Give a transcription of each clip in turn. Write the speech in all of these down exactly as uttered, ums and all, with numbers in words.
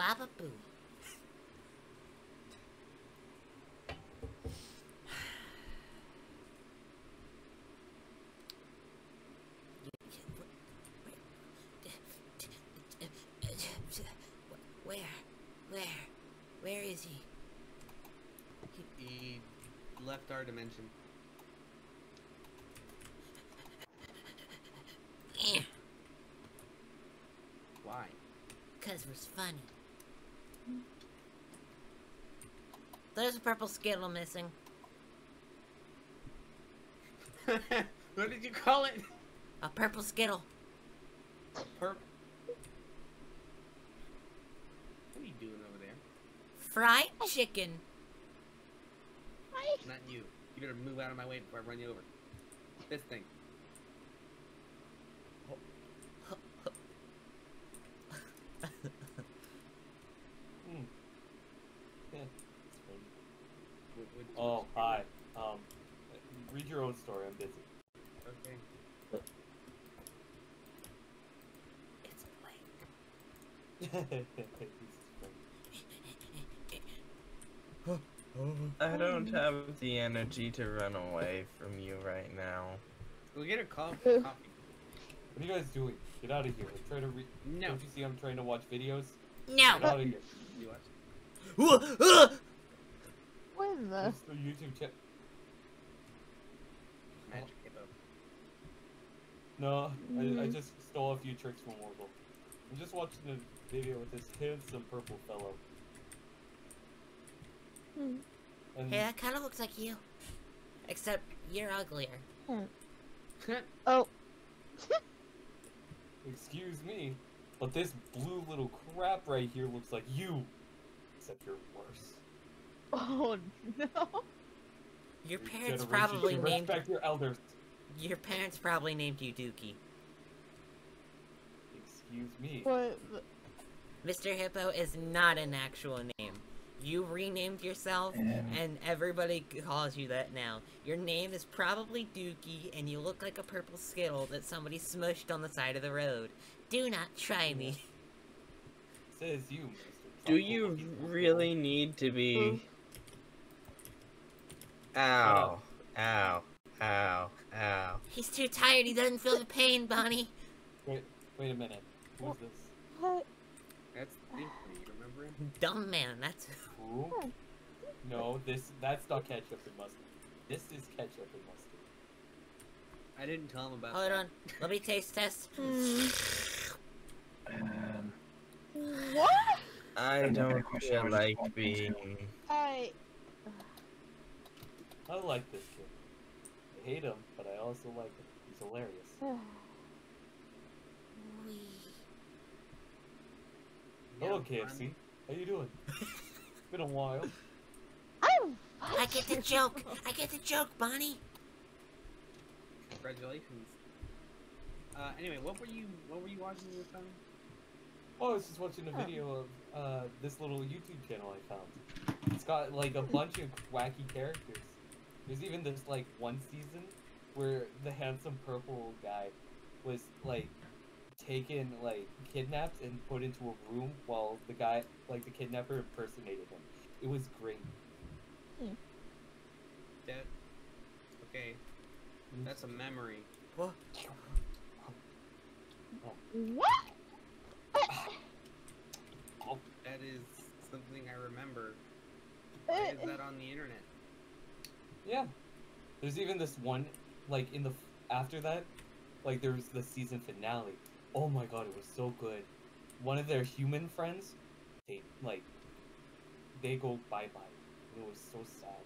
Baba Boo. Where? Where? Where is he? He left our dimension. Why? Because we're funny. There's a purple Skittle missing. What did you call it? A purple Skittle. A purple? What are you doing over there? Fried chicken. Not you. You better move out of my way before I run you over. This thing. mm. yeah. would, would oh, hi. Um, read your own story. I'm busy. Okay. It's Blake. I don't have the energy to run away from you right now. We'll get a coffee. What are you guys doing? Get out of here. I'm trying to re no. Don't you see I'm trying to watch videos? No. Get out of here. You watch. What is this? It's the YouTube channel. Magic hippo. No, mm-hmm. I, I just stole a few tricks from Warble. I'm just watching a video with this handsome purple fellow. And hey, that kind of looks like you. Except you're uglier. Oh. Excuse me, but this blue little crap right here looks like you. Except you're worse. Oh, no. Your parents probably named... Respect your elders. Your parents probably named you Dookie. Excuse me. What? Mister Hippo is not an actual name. You renamed yourself, and everybody calls you that now. Your name is probably Dookie, and you look like a purple Skittle that somebody smushed on the side of the road. Do not try me. Says you, Mister Do you really need to be... Ow. Ow. Ow. Ow. He's too tired. He doesn't feel the pain, Bonnie. Wait, wait a minute. Who's this? What? That's the... Dumb man, that's who? No, this that's not ketchup and mustard. This is ketchup and mustard. I didn't tell him about Hold that. Hold on, let me taste test. um, what? I don't feel like being. I. I like this kid. I hate him, but I also like him. He's hilarious. We... Hello, K F C. How you doing? It's been a while. I'm... I get the joke. I get the joke, Bonnie. Congratulations. Uh, anyway, what were you what were you watching this time? Oh, I was just watching a video of uh this little YouTube channel I found. It's got like a bunch of wacky characters. There's even this like one season where the handsome purple guy was like taken, like, kidnapped and put into a room while the guy, like, the kidnapper impersonated him. It was great. Mm. That... Okay. That's a memory. What? What? Oh, that is something I remember. Why is that on the internet? Yeah. There's even this one, like, in the... After that, like, there was the season finale. Oh my god, it was so good. One of their human friends, they, like, they go bye-bye. It was so sad.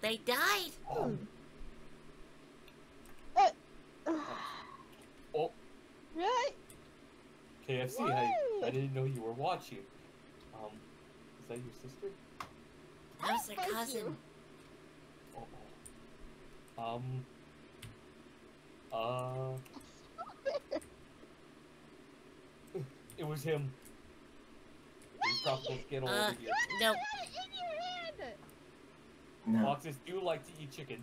They died! Oh. Uh, uh, oh. Really? K F C, I, I didn't know you were watching. Um, is that your sister? That was her cousin. Oh, oh. Um. Uh... It was him. Stop this kid all over here. No. No. Foxes do like to eat chicken.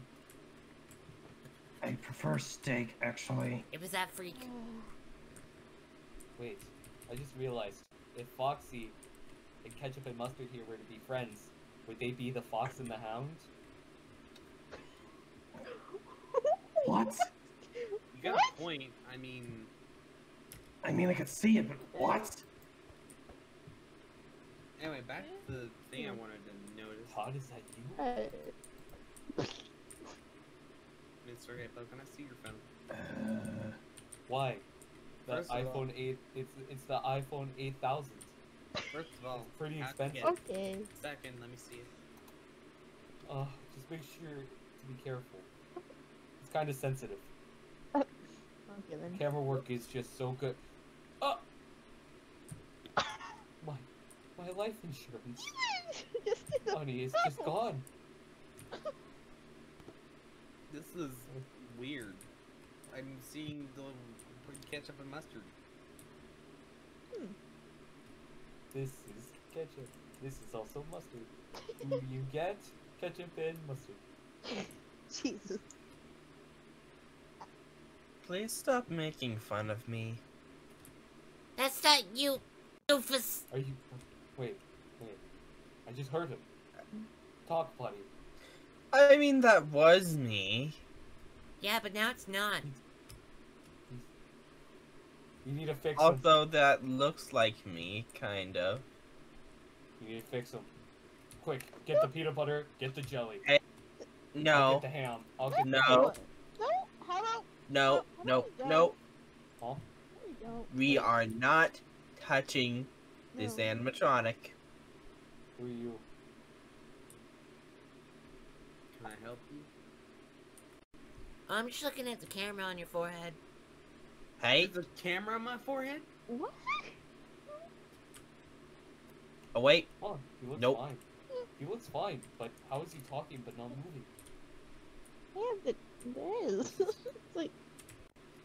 I prefer steak, actually. It was that freak. Wait, I just realized if Foxy and Ketchup and Mustard here were to be friends, would they be the Fox and the Hound? What? You got what? a point. I mean... I mean, I could see it, but what? Anyway, back to the thing I wanted to notice. Todd, is that you? Uh... It's okay, but can I see your phone? Uh... Why? The iPhone all, eight, it's it's the iPhone eight thousand. First of all, it's pretty expensive. Okay. Second, let me see it. Uh, just make sure to be careful. It's kind of sensitive. Uh, okay, then. Camera work is just so good. Oh, my my life insurance money is just gone. This is weird. I'm seeing the. Ketchup and mustard. Hmm. This is ketchup. This is also mustard. Do you get ketchup and mustard? Jesus. Please stop making fun of me. That's not you, doofus. Are you? Wait, wait. I just heard him. Talk, buddy. I mean, that was me. Yeah, but now it's not. You need to fix Although him. Although that looks like me, kind of. You need to fix him. Quick, get the peanut butter, get the jelly. Hey, no. I'll get the ham. I'll get no. The no. How about, no. No. No. No. Huh? We are not touching no. this animatronic. Who are you? Can I help you? I'm just looking at the camera on your forehead. Hey? There's a camera on my forehead? What? Oh, wait. Oh, he looks nope. fine. He looks fine, but how is he talking but not moving? Yeah, but this. It's like...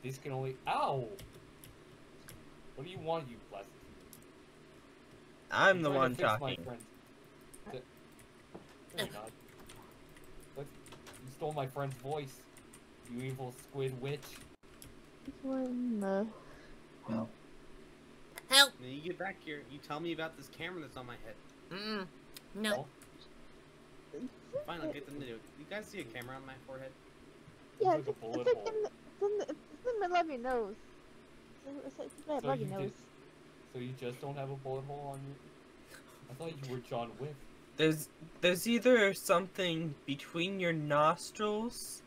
This can only- Ow! What do you want, you plastic? I'm, I'm the one talking. To... No, you're not. Look, you stole my friend's voice. You evil squid witch. Well, help! Now you get back here. You tell me about this camera that's on my head. Mm-mm. No. Oh. Fine, I'll get them to do it. You guys see a camera on my forehead? Yeah, it's, it's, like a it's, like in the, it's, in the, it's in the middle of your nose. It's, like, it's right so above you your nose. Just, so you just don't have a bullet hole on you? I thought you were John Wick. There's, there's either something between your nostrils.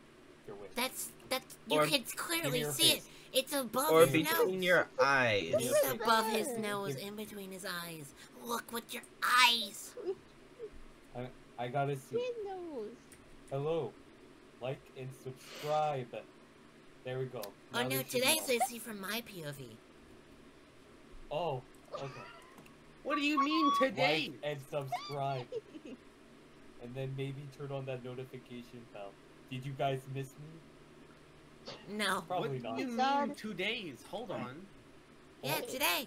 Your wish. That's. That's, you or can clearly see face. it. It's above or his nose. Or between your eyes. It's above his nose, in between his eyes. Look with your eyes. I, I gotta see. His nose. Hello. Like and subscribe. There we go. Now oh no, today I see from my P O V. Oh, okay. What do you mean today? Like and subscribe. And then maybe turn on that notification bell. Did you guys miss me? No. Probably what do you not. mean two days? Hold on. Yeah, today.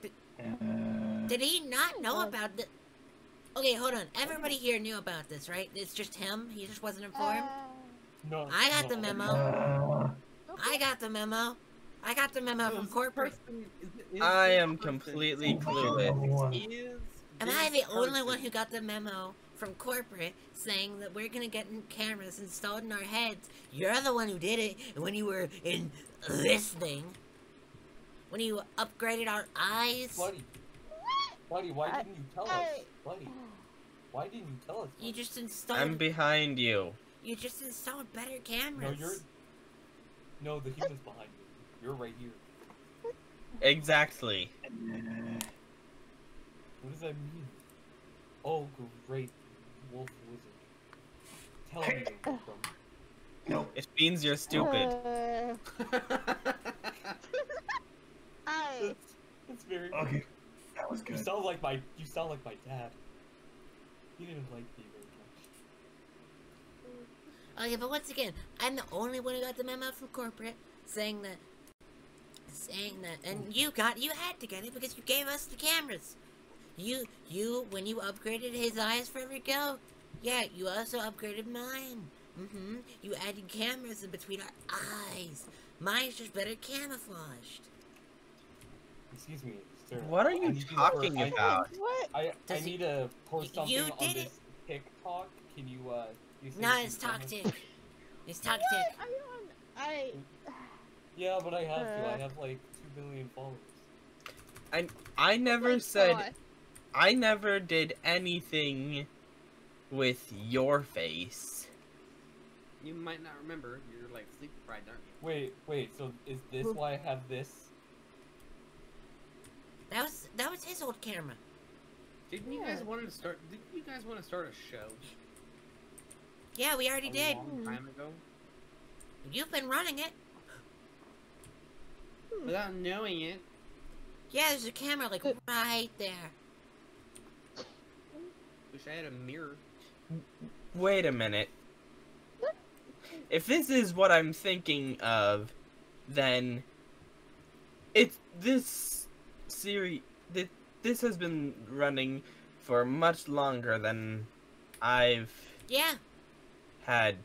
Did, uh, did he not know about the... Okay, hold on. Everybody here knew about this, right? It's just him? He just wasn't informed? No. I got no, the memo. No. I got the memo. I got the memo from corporate. I am completely clueless. Am I the only one who got the memo? From corporate saying that we're gonna get cameras installed in our heads. You're the one who did it when you were in this thing. When you upgraded our eyes. Buddy, buddy, why didn't you tell us? Buddy, why didn't you tell us? You just installed. I'm behind you. You just installed better cameras. No, you're. No, the human's behind you. You're right here. Exactly. What does that mean? Oh, great. Wolf wizard. Tell me where you're from. No, it means you're stupid. Uh, I. That's very. Okay, that was good. You sound like my. You sound like my dad. He didn't like me very much. Okay, but once again, I'm the only one who got the memo from corporate saying that, saying that, and you got, you had to get it because you gave us the cameras. You, you, when you upgraded his eyes forever ago, yeah, you also upgraded mine. Mm-hmm. You added cameras in between our eyes. Mine's just better camouflaged. It's Excuse me, sir. What are you talking to, about? What? I, I need to post something you did on this it. TikTok. Can you, uh... You no, it's toxic. It's toxic. What? I don't... I... Yeah, but I have uh... to. I have, like, two billion followers. I, I never oh said... God. I never did anything with your face. You might not remember. You're, like, sleep-deprived, aren't you? Wait, wait, so is this why I have this? That was that was his old camera. Didn't yeah. you guys want to start? Didn't you guys want to start a show? Yeah, we already a did. A long time ago. You've been running it without knowing it. Yeah, there's a camera like right there. Wish I had a mirror. Wait a minute. If this is what I'm thinking of, then it's this. Siri, th this has been running for much longer than I've yeah had.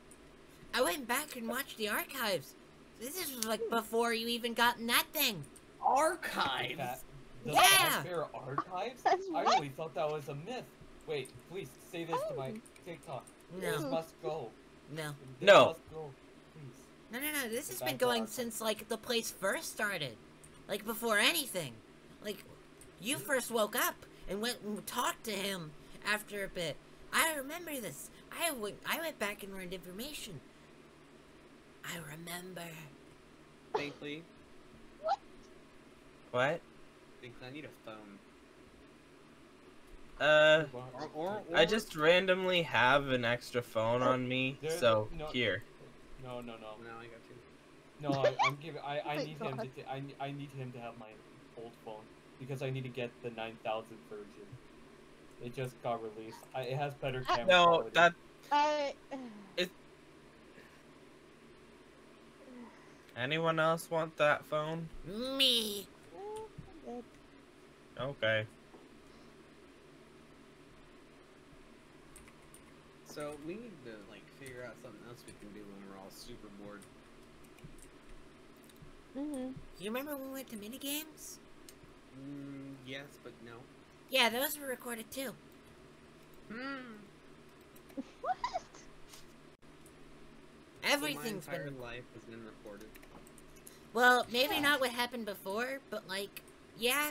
I went back and watched the archives. This is like before you even got that thing. Archives? That, the yeah! There archives? I really thought that was a myth. Wait, please say this oh. to my TikTok. No. This must go. No. This no. Must go. Please. No, no, no. This has been going since like the place first started. Like before anything. Like, you first woke up and went and talked to him after a bit. I remember this. I went, I went back and learned information. I remember. Thankfully. What? What? Thankfully, I need a phone. Uh, or, or, or... I just randomly have an extra phone on me, There's, so no, here. No, no, no. No, I got you. No, I, I'm giving. I, I oh need God. him to. I, I need him to have my old phone because I need to get the nine thousand version. It just got released. I, it has better camera. No, quality. that. I. It. Anyone else want that phone? Me. Okay. So we need to like figure out something else we can do when we're all super bored. Mm-hmm. You remember when we went to minigames? Mm, yes, but no. Yeah, those were recorded too. Hmm. What? Everything's so my entire been life has been recorded. Well, maybe yeah. not what happened before, but like, yeah.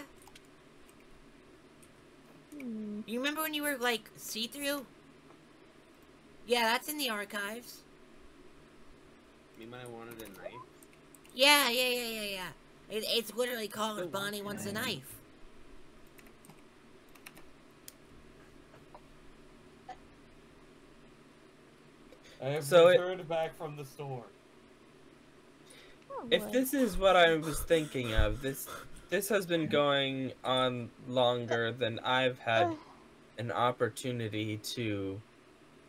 Mm. You remember when you were like see-through? Yeah, that's in the archives. You mean I wanted a knife? Yeah, yeah, yeah, yeah, yeah. It, it's literally called oh, Bonnie Wants a Knife. I have so returned it, back from the store. Oh, if what? This is what I was thinking of, this this has been going on longer than I've had an opportunity to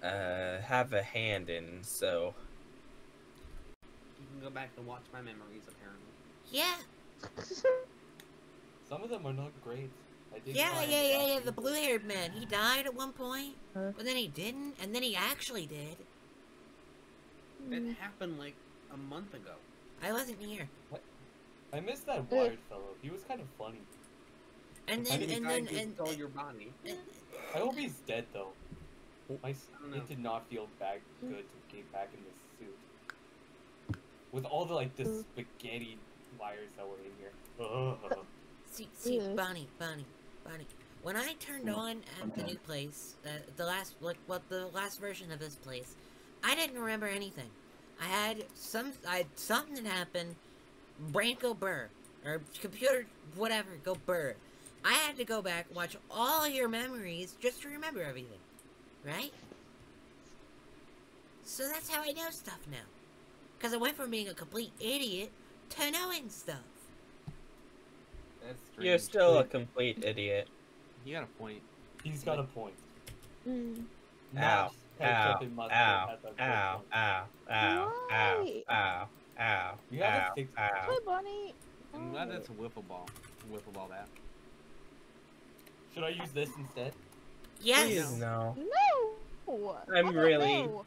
uh, have a hand in, so... Go back and watch my memories, apparently. Yeah. Some of them are not great. I did yeah, yeah, yeah, yeah, yeah. The blue-haired man. He died at one point, huh? But then he didn't, and then he actually did. That happened like a month ago. I wasn't here. What? I missed that wired fellow. He was kind of funny. And then, I mean, and then, and, and, and your body. And, I hope he's dead though. My, it did not feel bad good to get back in this suit. With all the, like, the spaghetti wires that were in here. Ugh. See, see, Bonnie, Bonnie, Bonnie. When I turned on at the new place, uh, the last, like, well, the last version of this place, I didn't remember anything. I had some, I had something that happened, brain go burr, or computer, whatever, go burr. I had to go back, watch all your memories just to remember everything, right? So that's how I know stuff now. Because I went from being a complete idiot to knowing stuff. That's strange. You're still a complete idiot. You got a point. He's got a point. Mm. Ow, ow, ow, ow, ow, ow, ow, ow, ow, ow, You got a six pack. Hey, Bonnie. I'm glad that's a wiffle ball. Wiffle ball that. Should I use this instead? Yes. Please, no. No. I'm really... Know.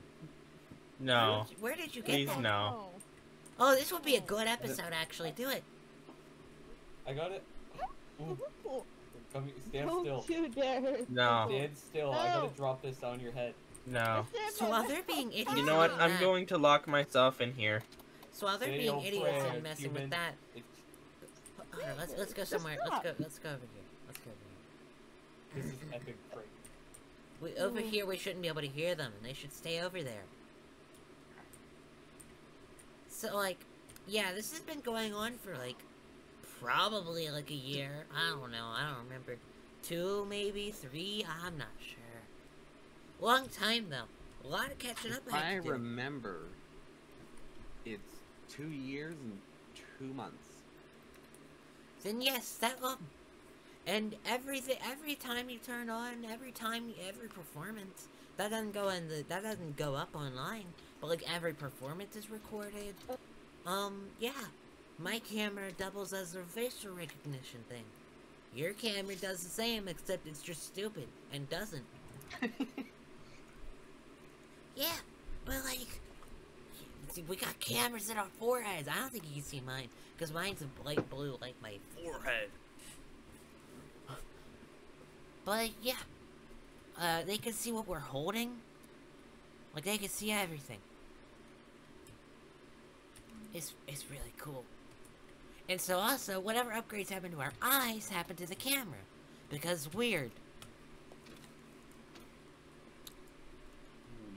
No. Where did you, where did you get Please, that? No. Oh, this would be a good episode, actually. Do it. I got it. Come, stand Don't still. You dare. No. Stand still. No. I gotta drop this on your head. No. So while they're being idiots, you know what? I'm that. going to lock myself in here. So while they're Say being idiots and messing human. with that, oh, no, let's let's go somewhere. Let's go. Let's go over here. Let's go over here. This is epic prank. We over here. We shouldn't be able to hear them, and they should stay over there. So like, yeah, this has been going on for like. Probably like a year. I don't know. I don't remember. Two, maybe three. I'm not sure. Long time though. A lot of catching up. If I, I remember. It's two years and two months. Then yes, that long. And everything. Every time you turn on, every time, every performance. That doesn't go in the. That doesn't go up online. But like every performance is recorded. Um. Yeah. My camera doubles as a facial recognition thing. Your camera does the same, except it's just stupid and doesn't. Yeah, but like, we got cameras in our foreheads. I don't think you can see mine, because mine's a light blue like my forehead. But yeah, uh, they can see what we're holding. Like, they can see everything. It's, it's really cool. And so also, whatever upgrades happen to our eyes, happen to the camera. Because weird.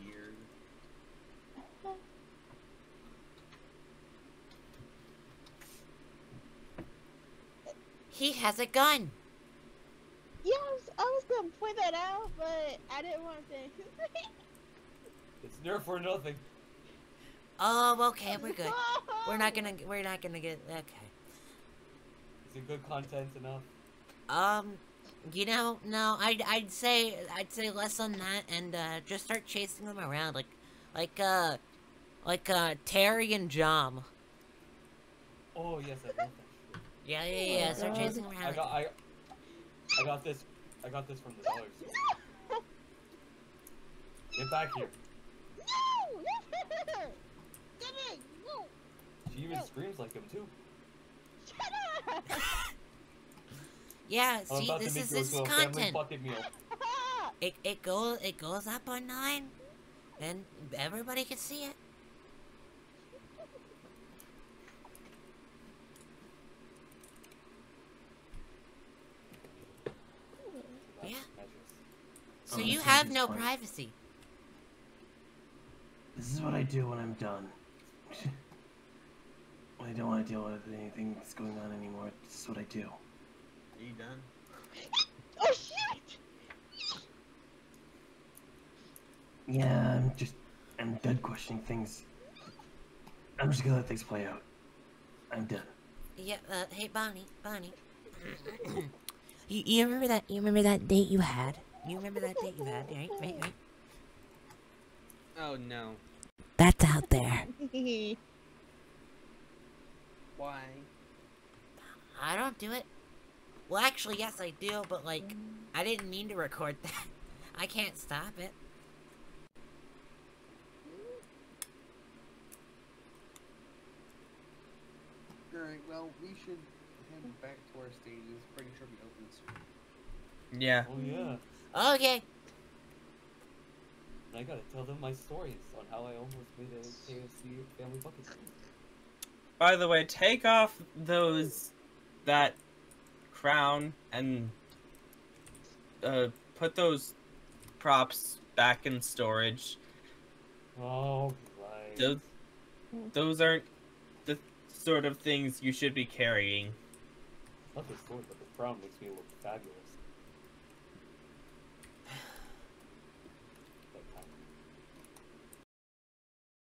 Weird. He has a gun! Yeah, I was, I was gonna point that out, but I didn't want to say It's nerf or nothing. Oh, okay, we're good. We're not gonna, we're not gonna get, okay. Is it good content enough? Um, you know, no, I'd, I'd say, I'd say less on that, and, uh, just start chasing them around, like, like, uh, like, uh, Terry and Jom. Oh, yes, I love that shit. Yeah, yeah, yeah, yeah, start chasing them around. I got, I, I got this, I got this from the dollar store. Get back here. No! She even screams like him too. Shut up! Yeah, see, this is this is content. It it goes it goes up online, and everybody can see it. Yeah. So you have no privacy. This is what I do when I'm done. I don't want to deal with anything that's going on anymore. This is what I do. Are you done? Oh shit! Yeah, I'm just... I'm done questioning things. I'm just gonna let things play out. I'm done. Yeah, uh, hey Bonnie, Bonnie. you, you remember that, you remember that date you had? You remember that date you had, right? Right, right? Oh no. That's out there. Why? I don't do it. Well, actually, yes, I do, but, like, I didn't mean to record that. I can't stop it. Alright, well, we should head back to our stages. Pretty sure we open soon. Yeah. Oh, yeah. Okay. I gotta tell them my stories on how I almost made a K F C family bucket screen. By the way, take off those, that crown, and uh, put those props back in storage. Oh, right. Those, those aren't the sort of things you should be carrying. Not the sword, but the crown makes me look fabulous.